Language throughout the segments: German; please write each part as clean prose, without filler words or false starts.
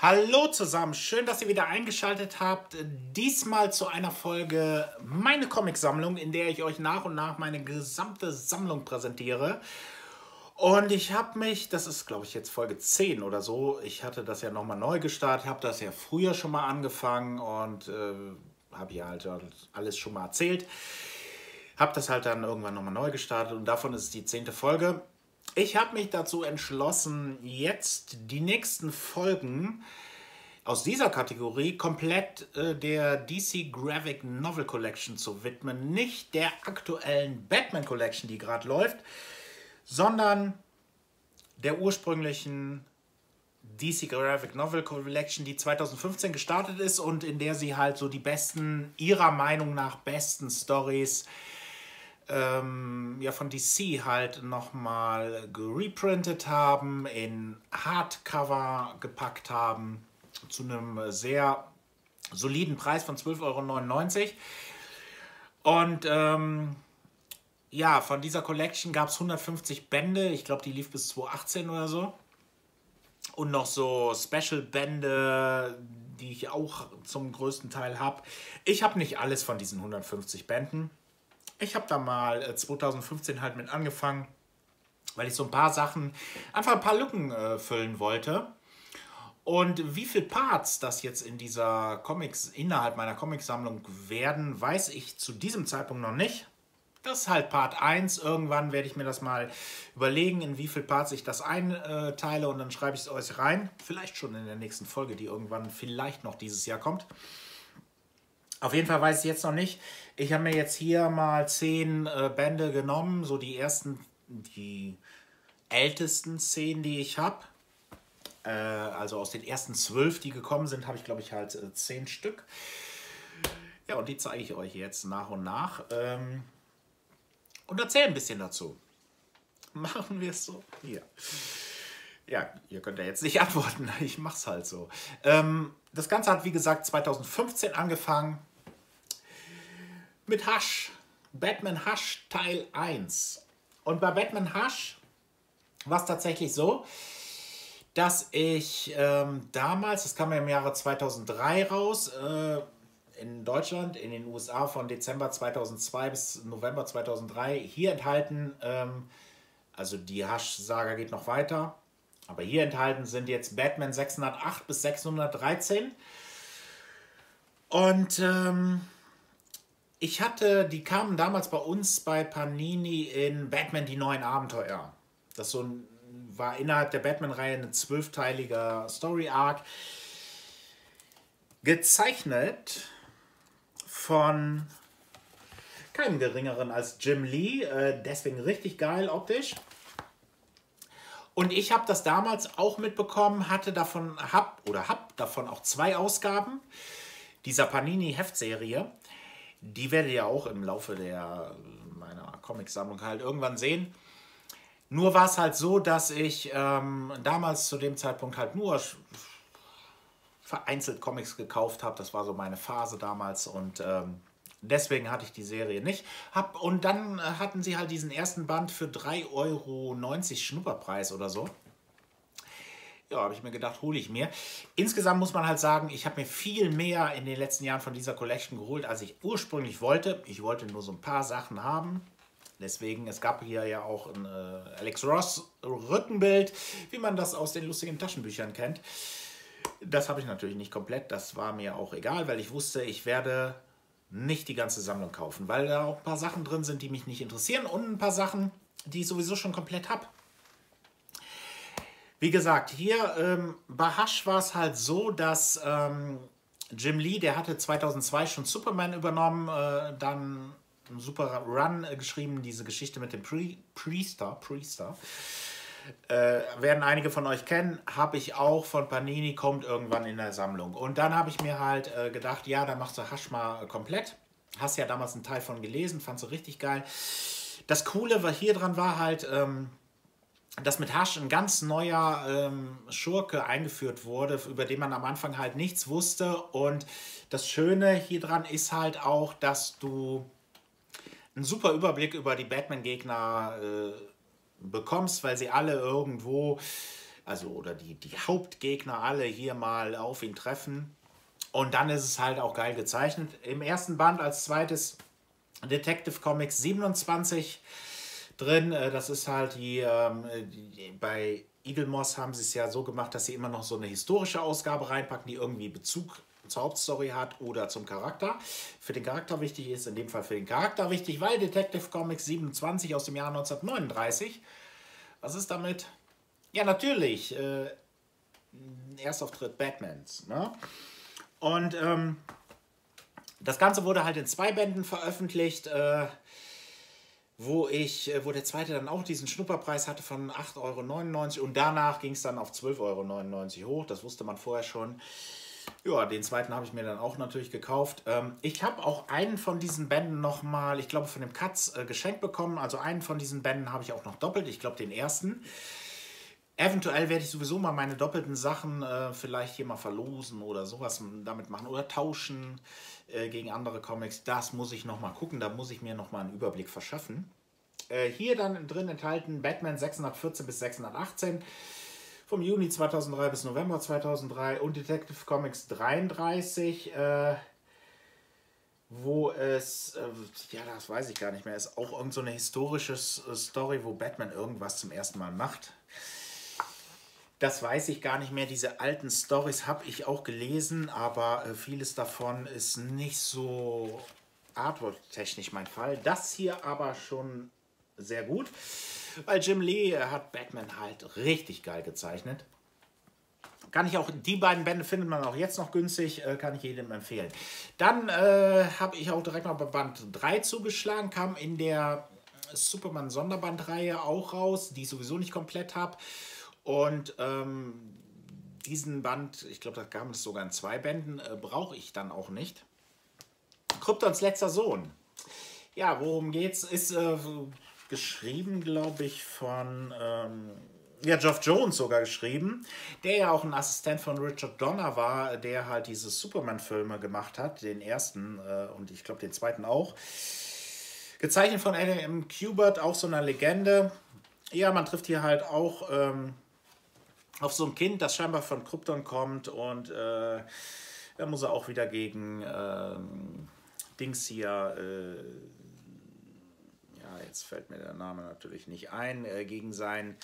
Hallo zusammen, schön, dass ihr wieder eingeschaltet habt. Diesmal zu einer Folge meine Comicsammlung, in der ich euch nach und nach meine gesamte Sammlung präsentiere. Und ich habe mich, das ist glaube ich jetzt Folge 10 oder so, ich hatte das ja nochmal neu gestartet, habe das ja früher schon mal angefangen und habe ja halt alles schon mal erzählt. Habe das halt dann irgendwann nochmal neu gestartet und davon ist die 10. Folge. Ich habe mich dazu entschlossen, jetzt die nächsten Folgen aus dieser Kategorie komplett der DC Graphic Novel Collection zu widmen. Nicht der aktuellen Batman Collection, die gerade läuft, sondern der ursprünglichen DC Graphic Novel Collection, die 2015 gestartet ist und in der sie halt so die besten, ihrer Meinung nach besten Stories ja, von DC halt nochmal gereprintet haben, in Hardcover gepackt haben, zu einem sehr soliden Preis von 12,99 Euro. Und ja, von dieser Collection gab es 150 Bände, ich glaube, die lief bis 2018 oder so. Und noch so Special-Bände, die ich auch zum größten Teil habe. Ich habe nicht alles von diesen 150 Bänden. Ich habe da mal 2015 halt mit angefangen, weil ich so ein paar Sachen, einfach ein paar Lücken füllen wollte. Und wie viele Parts das jetzt in dieser Comics, innerhalb meiner Comicsammlung werden, weiß ich zu diesem Zeitpunkt noch nicht. Das ist halt Part 1. Irgendwann werde ich mir das mal überlegen, in wie viele Parts ich das einteile und dann schreibe ich es euch rein. Vielleicht schon in der nächsten Folge, die irgendwann vielleicht noch dieses Jahr kommt. Auf jeden Fall weiß ich jetzt noch nicht. Ich habe mir jetzt hier mal 10 Bände genommen, so die ersten, die ältesten 10, die ich habe. Also aus den ersten 12, die gekommen sind, habe ich glaube ich halt 10 Stück. Ja, und die zeige ich euch jetzt nach und nach. Und erzähle ein bisschen dazu. Machen wir es so? Hier. Ja, ihr könnt ja jetzt nicht antworten, ich mache es halt so. Das Ganze hat, wie gesagt, 2015 angefangen mit Hush, Batman Hush Teil 1. Und bei Batman Hush war es tatsächlich so, dass ich damals, das kam ja im Jahre 2003 raus, in Deutschland, in den USA von Dezember 2002 bis November 2003 hier enthalten, also die Hush-Saga geht noch weiter. Aber hier enthalten sind jetzt Batman 608 bis 613. Und die kamen damals bei uns bei Panini in Batman die neuen Abenteuer. Das war innerhalb der Batman-Reihe ein 12-teiliger Story-Arc. Gezeichnet von keinem Geringeren als Jim Lee. Deswegen richtig geil optisch. Und ich habe das damals auch mitbekommen, hab davon auch 2 Ausgaben dieser Panini-Heftserie. Die werdet ihr auch im Laufe meiner Comicsammlung halt irgendwann sehen. Nur war es halt so, dass ich damals zu dem Zeitpunkt halt nur vereinzelt Comics gekauft habe. Das war so meine Phase damals und deswegen hatte ich die Serie nicht. Und dann hatten sie halt diesen ersten Band für 3,90 Euro Schnupperpreis oder so. Ja, habe ich mir gedacht, hole ich mir. Insgesamt muss man halt sagen, ich habe mir viel mehr in den letzten Jahren von dieser Collection geholt, als ich ursprünglich wollte. Ich wollte nur so ein paar Sachen haben. Deswegen, es gab hier ja auch ein Alex Ross Rückenbild, wie man das aus den lustigen Taschenbüchern kennt. Das habe ich natürlich nicht komplett. Das war mir auch egal, weil ich wusste, ich werde nicht die ganze Sammlung kaufen, weil da auch ein paar Sachen drin sind, die mich nicht interessieren und ein paar Sachen, die ich sowieso schon komplett habe. Wie gesagt, hier bei Hush war es halt so, dass Jim Lee, der hatte 2002 schon Superman übernommen, dann Super Run geschrieben, diese Geschichte mit dem Priester. Werden einige von euch kennen, habe ich auch von Panini, kommt irgendwann in der Sammlung. Und dann habe ich mir halt gedacht, ja, dann machst du Hush mal komplett. Hast ja damals einen Teil von gelesen, fandst du richtig geil. Das Coole, was hier dran war halt, dass mit Hush ein ganz neuer Schurke eingeführt wurde, über den man am Anfang halt nichts wusste. Und das Schöne hier dran ist halt auch, dass du einen super Überblick über die Batman-Gegner bekommst, weil sie alle irgendwo also oder die Hauptgegner alle hier mal auf ihn treffen. Und dann ist es halt auch geil gezeichnet. Im ersten Band als zweites Detective Comics 27 drin. Das ist halt bei Eaglemoss haben sie es ja so gemacht, dass sie immer noch so eine historische Ausgabe reinpacken, die irgendwie Bezug zur Hauptstory hat oder zum Charakter. Für den Charakter wichtig ist, in dem Fall für den Charakter wichtig, weil Detective Comics 27 aus dem Jahr 1939. Was ist damit? Ja, natürlich. Erstauftritt Batmans, ne? Und das Ganze wurde halt in 2 Bänden veröffentlicht, wo der zweite dann auch diesen Schnupperpreis hatte von 8,99 € und danach ging es dann auf 12,99 € hoch. Das wusste man vorher schon. Ja, den zweiten habe ich mir dann auch natürlich gekauft. Ich habe auch einen von diesen Bänden nochmal, ich glaube von dem Katz, geschenkt bekommen. Also einen von diesen Bänden habe ich auch noch doppelt, ich glaube den ersten. Eventuell werde ich sowieso mal meine doppelten Sachen vielleicht hier mal verlosen oder sowas damit machen oder tauschen gegen andere Comics. Das muss ich nochmal gucken, da muss ich mir nochmal einen Überblick verschaffen. Hier dann drin enthalten Batman 614 bis 618 vom Juni 2003 bis November 2003 und Detective Comics 33, wo es, ja das weiß ich gar nicht mehr, ist auch irgend so eine historische Story, wo Batman irgendwas zum ersten Mal macht. Das weiß ich gar nicht mehr. Diese alten Storys habe ich auch gelesen, aber vieles davon ist nicht so artwork-technisch mein Fall. Das hier aber schon sehr gut, weil Jim Lee hat Batman halt richtig geil gezeichnet. Kann ich auch, die beiden Bände findet man auch jetzt noch günstig, kann ich jedem empfehlen. Dann habe ich auch direkt mal bei Band 3 zugeschlagen, kam in der Superman-Sonderbandreihe auch raus, die ich sowieso nicht komplett habe. Und diesen Band, ich glaube, da kam es sogar in 2 Bänden, brauche ich dann auch nicht. Kryptons letzter Sohn. Ja, worum geht's? Ist geschrieben, glaube ich, von Geoff Jones sogar geschrieben, der ja auch ein Assistent von Richard Donner war, der halt diese Superman-Filme gemacht hat, den ersten und ich glaube den zweiten auch. Gezeichnet von Adam Kubert, auch so einer Legende. Ja, man trifft hier halt auch auf so ein Kind, das scheinbar von Krypton kommt und da muss er auch wieder gegen Dings hier, ja jetzt fällt mir der Name natürlich nicht ein, gegen seinen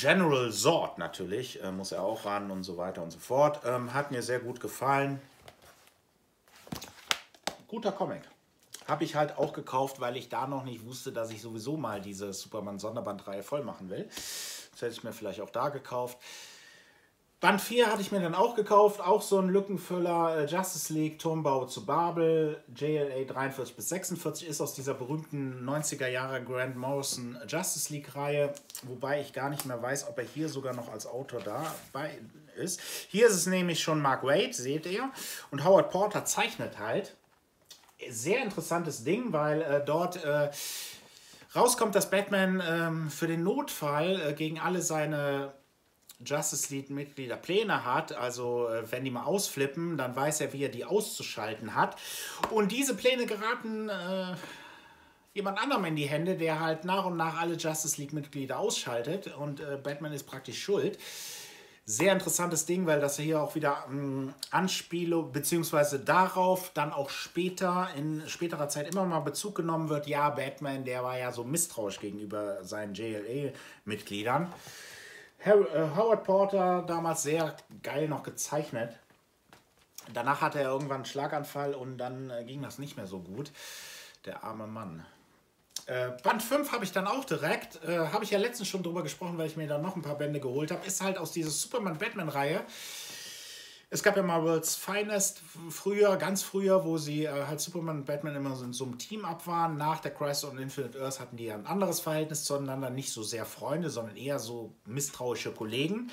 General Zod natürlich, muss er auch ran und so weiter und so fort. Hat mir sehr gut gefallen. Guter Comic. Habe ich halt auch gekauft, weil ich da noch nicht wusste, dass ich sowieso mal diese Superman-Sonderbandreihe voll machen will. Das hätte ich mir vielleicht auch da gekauft. Band 4 hatte ich mir dann auch gekauft. Auch so ein Lückenfüller. Justice League, Turmbau zu Babel. JLA 43 bis 46 ist aus dieser berühmten 90er Jahre Grant Morrison Justice League-Reihe. Wobei ich gar nicht mehr weiß, ob er hier sogar noch als Autor dabei ist. Hier ist es nämlich schon Mark Waid, seht ihr. Und Howard Porter zeichnet halt. Sehr interessantes Ding, weil dort rauskommt, dass Batman für den Notfall gegen alle seine Justice League-Mitglieder Pläne hat. Also wenn die mal ausflippen, dann weiß er, wie er die auszuschalten hat. Und diese Pläne geraten jemand anderem in die Hände, der halt nach und nach alle Justice League-Mitglieder ausschaltet. Und Batman ist praktisch schuld. Sehr interessantes Ding, weil das hier auch wieder Anspielung, beziehungsweise darauf dann auch später, in späterer Zeit immer mal Bezug genommen wird. Ja, Batman, der war ja so misstrauisch gegenüber seinen JLA-Mitgliedern. Howard Porter, damals sehr geil noch gezeichnet. Danach hatte er irgendwann einen Schlaganfall und dann ging das nicht mehr so gut. Der arme Mann. Band 5 habe ich dann auch direkt, habe ich ja letztens schon drüber gesprochen, weil ich mir dann noch ein paar Bände geholt habe, ist halt aus dieser Superman-Batman-Reihe. Es gab ja mal World's Finest früher, ganz früher, wo sie halt Superman und Batman immer so in so einem Team ab waren. Nach der Crisis on Infinite Earth hatten die ja ein anderes Verhältnis zueinander, nicht so sehr Freunde, sondern eher so misstrauische Kollegen.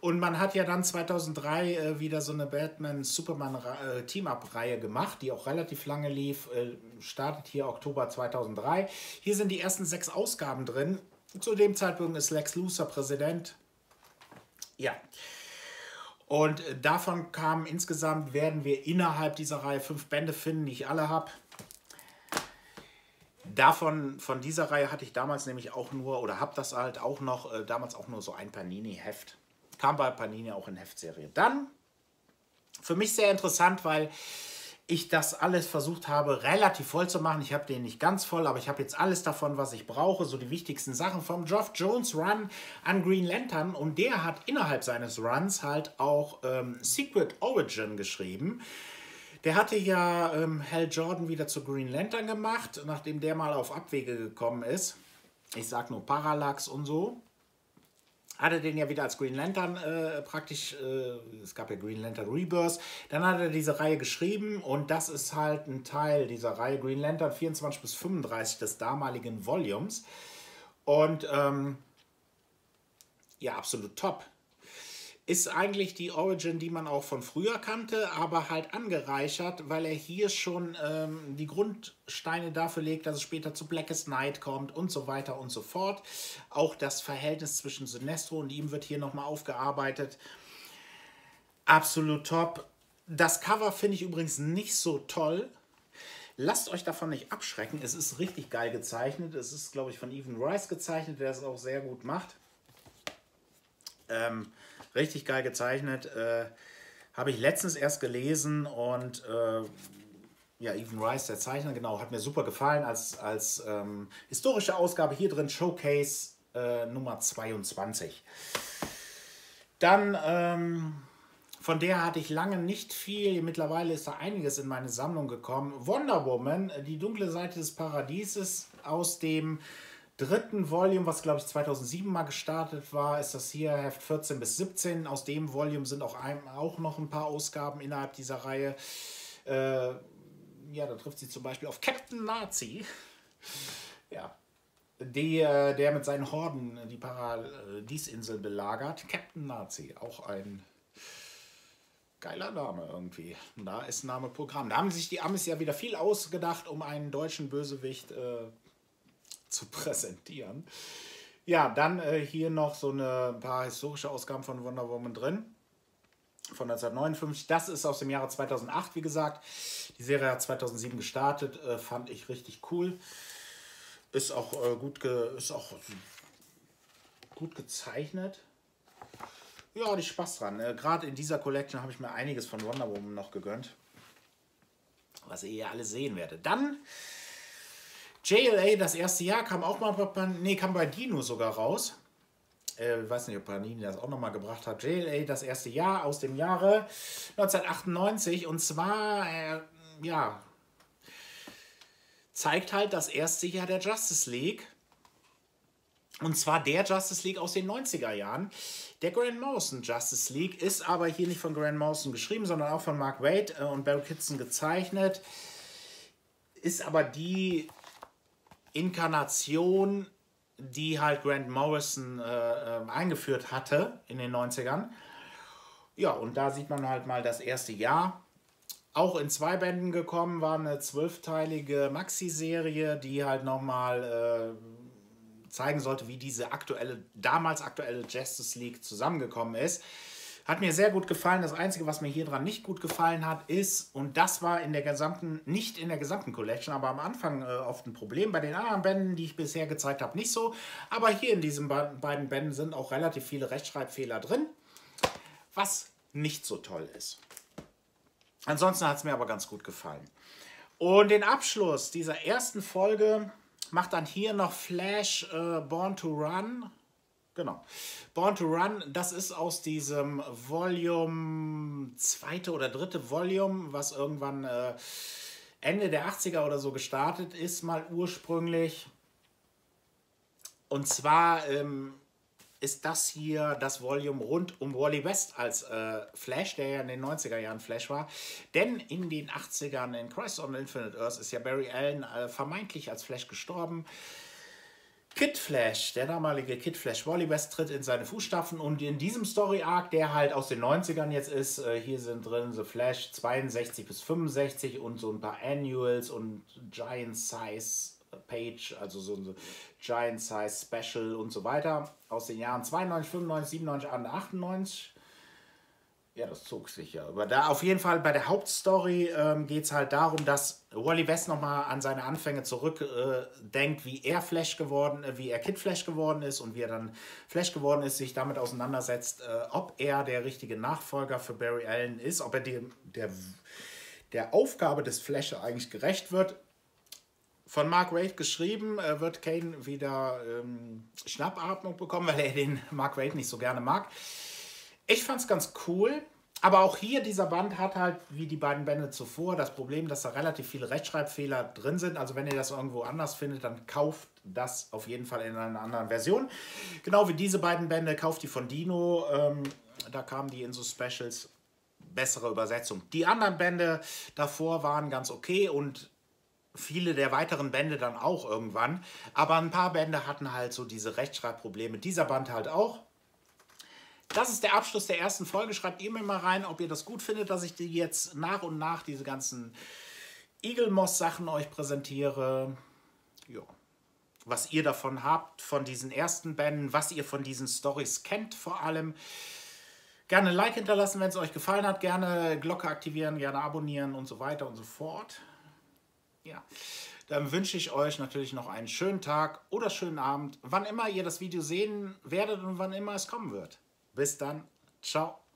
Und man hat ja dann 2003 wieder so eine Batman-Superman-Team-Up-Reihe gemacht, die auch relativ lange lief, startet hier Oktober 2003. Hier sind die ersten 6 Ausgaben drin. Zu dem Zeitpunkt ist Lex Luthor Präsident. Ja. Und davon kamen insgesamt, werden wir innerhalb dieser Reihe 5 Bände finden, die ich alle habe. Davon, von dieser Reihe hatte ich damals nämlich auch nur, oder habe das halt auch noch, damals auch nur so ein Panini-Heft. Kam bei Panini auch in Heftserie. Dann, für mich sehr interessant, weil ich das alles versucht habe, relativ voll zu machen. Ich habe den nicht ganz voll, aber ich habe jetzt alles davon, was ich brauche. So die wichtigsten Sachen vom Geoff Jones Run an Green Lantern. Und der hat innerhalb seines Runs halt auch Secret Origin geschrieben. Der hatte ja Hal Jordan wieder zu Green Lantern gemacht, nachdem der mal auf Abwege gekommen ist. Ich sag nur Parallax und so. Hat er den ja wieder als Green Lantern praktisch, es gab ja Green Lantern Rebirth. Dann hat er diese Reihe geschrieben und das ist halt ein Teil dieser Reihe Green Lantern 24 bis 35 des damaligen Volumes. Und ja, absolut top. Ist eigentlich die Origin, die man auch von früher kannte, aber halt angereichert, weil er hier schon die Grundsteine dafür legt, dass es später zu Blackest Night kommt und so weiter und so fort. Auch das Verhältnis zwischen Sinestro und ihm wird hier nochmal aufgearbeitet. Absolut top. Das Cover finde ich übrigens nicht so toll. Lasst euch davon nicht abschrecken. Es ist richtig geil gezeichnet. Es ist, glaube ich, von Even Rice gezeichnet, der es auch sehr gut macht. Richtig geil gezeichnet, habe ich letztens erst gelesen und ja, Even Rice, der Zeichner, genau, hat mir super gefallen als historische Ausgabe hier drin, Showcase Nummer 22. Dann, von der hatte ich lange nicht viel, mittlerweile ist da einiges in meine Sammlung gekommen. Wonder Woman, die dunkle Seite des Paradieses aus dem dritten Volume, was glaube ich 2007 mal gestartet war, ist das hier Heft 14 bis 17. Aus dem Volume sind auch noch ein paar Ausgaben innerhalb dieser Reihe. Ja, da trifft sie zum Beispiel auf Captain Nazi, ja, der mit seinen Horden die Paradiesinsel belagert. Captain Nazi, auch ein geiler Name irgendwie. Da ist Name Programm. Da haben sich die Amis ja wieder viel ausgedacht, um einen deutschen Bösewicht zu präsentieren. Ja, dann hier noch so ein paar historische Ausgaben von Wonder Woman drin. Von 1959. Das ist aus dem Jahre 2008, wie gesagt. Die Serie hat 2007 gestartet. Fand ich richtig cool. Ist auch gut gezeichnet. Ja, hatte ich Spaß dran. Gerade in dieser Collection habe ich mir einiges von Wonder Woman noch gegönnt. Was ihr ja alle sehen werdet. Dann JLA, das erste Jahr, kam auch mal kam bei Dino sogar raus. Ich weiß nicht, ob Panini das auch nochmal gebracht hat. JLA, das erste Jahr aus dem Jahre 1998. Und zwar, ja, zeigt halt das erste Jahr der Justice League. Und zwar der Justice League aus den 90er Jahren. Der Grant Morrison Justice League ist aber hier nicht von Grant Morrison geschrieben, sondern auch von Mark Waid und Barry Kitson gezeichnet. Ist aber die Inkarnation, die halt Grant Morrison eingeführt hatte in den 90ern. Ja, und da sieht man halt mal das erste Jahr. Auch in 2 Bänden gekommen, war eine 12-teilige Maxi-Serie, die halt nochmal zeigen sollte, wie diese damals aktuelle Justice League zusammengekommen ist. Hat mir sehr gut gefallen. Das Einzige, was mir hier dran nicht gut gefallen hat, ist, und das war nicht in der gesamten Collection, aber am Anfang oft ein Problem. Bei den anderen Bänden, die ich bisher gezeigt habe, nicht so. Aber hier in diesen beiden Bänden sind auch relativ viele Rechtschreibfehler drin, was nicht so toll ist. Ansonsten hat es mir aber ganz gut gefallen. Und den Abschluss dieser ersten Folge macht dann hier noch Flash Born to Run. Genau. Born to Run, das ist aus diesem Volume, 2. oder 3. Volume, was irgendwann Ende der 80er oder so gestartet ist, mal ursprünglich. Und zwar ist das hier das Volume rund um Wally West als Flash, der ja in den 90er Jahren Flash war. Denn in den 80ern in Crisis on Infinite Earth ist ja Barry Allen vermeintlich als Flash gestorben. Kid Flash, der damalige Kid Flash, Wally West tritt in seine Fußstapfen und in diesem Story-Arc, der halt aus den 90ern jetzt ist, hier sind drin The Flash 62 bis 65 und so ein paar Annuals und Giant Size Page, also so ein Giant Size Special und so weiter aus den Jahren 92, 95, 97, 98 Ja, das zog sich ja. Aber da auf jeden Fall bei der Hauptstory geht es halt darum, dass Wally West nochmal an seine Anfänge zurückdenkt, wie er Kid Flash geworden ist und wie er dann Flash geworden ist, sich damit auseinandersetzt, ob er der richtige Nachfolger für Barry Allen ist, ob er der Aufgabe des Flash eigentlich gerecht wird. Von Mark Waid geschrieben, wird Cain wieder Schnappatmung bekommen, weil er den Mark Waid nicht so gerne mag. Ich fand es ganz cool, aber auch hier, dieser Band hat halt, wie die beiden Bände zuvor, das Problem, dass da relativ viele Rechtschreibfehler drin sind. Also wenn ihr das irgendwo anders findet, dann kauft das auf jeden Fall in einer anderen Version. Genau wie diese beiden Bände, kauft die von Dino, da kamen die in so Specials, bessere Übersetzung. Die anderen Bände davor waren ganz okay und viele der weiteren Bände dann auch irgendwann. Aber ein paar Bände hatten halt so diese Rechtschreibprobleme. Dieser Band halt auch. Das ist der Abschluss der ersten Folge. Schreibt ihr mir mal rein, ob ihr das gut findet, dass ich die jetzt nach und nach diese ganzen Eaglemoss-Sachen euch präsentiere. Jo. Was ihr davon habt, von diesen ersten Bänden, was ihr von diesen Storys kennt vor allem. Gerne ein Like hinterlassen, wenn es euch gefallen hat. Gerne Glocke aktivieren, gerne abonnieren und so weiter und so fort. Ja, dann wünsche ich euch natürlich noch einen schönen Tag oder schönen Abend, wann immer ihr das Video sehen werdet und wann immer es kommen wird. Bis dann. Ciao.